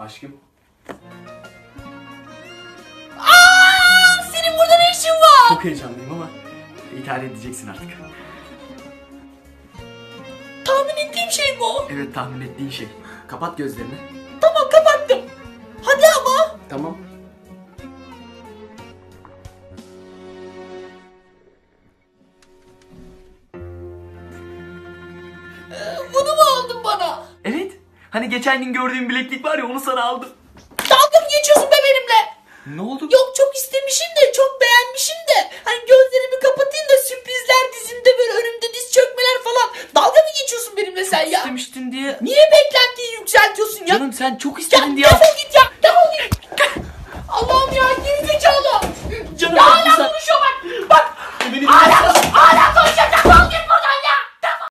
Aşkım. Aa, senin burada ne işin var? Çok heyecanlıyım ama ithal edeceksin artık. Tahmin ettiğim şey mi o? Evet, tahmin ettiğin şey. Kapat gözlerini. Tamam, kapattım. Hadi ama. Tamam. Bunu mu aldın bana? Evet. Hani geçen gün gördüğüm bileklik var ya, onu sana aldım. Dalga mı geçiyorsun be benimle? Ne oldu? Yok, çok istemişim de, çok beğenmişim de. Hani gözlerimi kapatayım da sürprizler dizimde, böyle önümde diz çökmeler falan. Dalga mı geçiyorsun benimle sen çok ya? Çok istemiştin diye. Niye beklentiyi yükseltiyorsun ya? Canım sen çok istedin ya, diye. Defol git ya. Defol.